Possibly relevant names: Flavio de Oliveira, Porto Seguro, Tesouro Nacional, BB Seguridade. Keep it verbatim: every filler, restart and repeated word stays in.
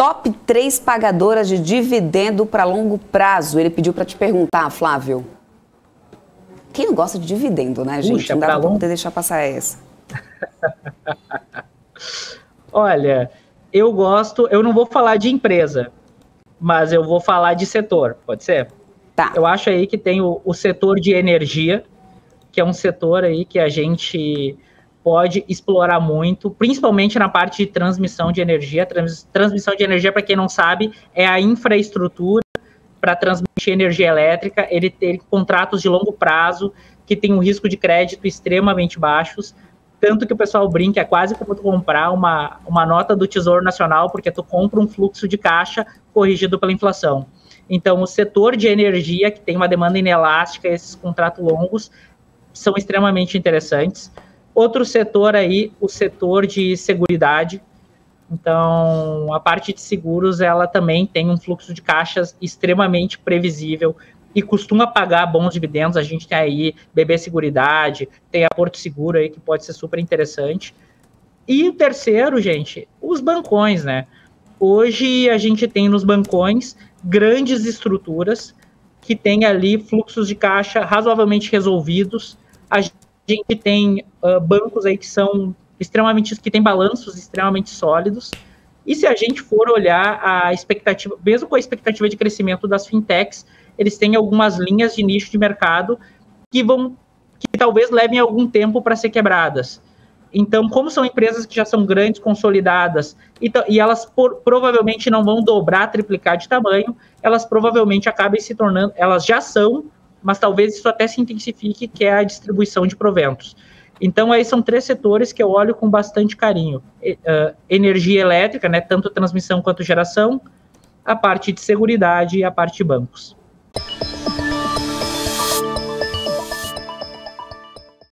top três pagadoras de dividendo para longo prazo. Ele pediu para te perguntar, Flávio. Quem não gosta de dividendo, né, gente? Puxa, não dá pra poder deixar passar essa. Olha, eu gosto, eu não vou falar de empresa, mas eu vou falar de setor, pode ser? Tá. Eu acho aí que tem o, o setor de energia, que é um setor aí que a gente pode explorar muito, principalmente na parte de transmissão de energia. Trans, transmissão de energia, para quem não sabe, é a infraestrutura para transmitir energia elétrica. Ele tem contratos de longo prazo, que tem um risco de crédito extremamente baixos, tanto que o pessoal brinca, é quase como tu comprar uma, uma nota do Tesouro Nacional, porque tu compra um fluxo de caixa corrigido pela inflação. Então, o setor de energia, que tem uma demanda inelástica, esses contratos longos, são extremamente interessantes. Outro setor aí, o setor de seguridade. Então, a parte de seguros, ela também tem um fluxo de caixas extremamente previsível e costuma pagar bons dividendos. A gente tem aí B B Seguridade, tem a Porto Seguro aí, que pode ser super interessante. E o terceiro, gente, os bancões, né? Hoje a gente tem nos bancões grandes estruturas que tem ali fluxos de caixa razoavelmente resolvidos. A gente tem uh, bancos aí que são extremamente, que tem balanços extremamente sólidos. E se a gente for olhar a expectativa, mesmo com a expectativa de crescimento das fintechs, eles têm algumas linhas de nicho de mercado que vão, que talvez levem algum tempo para ser quebradas. Então, como são empresas que já são grandes, consolidadas, e, e elas por, provavelmente não vão dobrar, triplicar de tamanho, elas provavelmente acabem se tornando, elas já são, mas talvez isso até se intensifique, que é a distribuição de proventos. Então, aí são três setores que eu olho com bastante carinho. Uh, energia elétrica, né, tanto transmissão quanto geração, a parte de seguridade e a parte de bancos.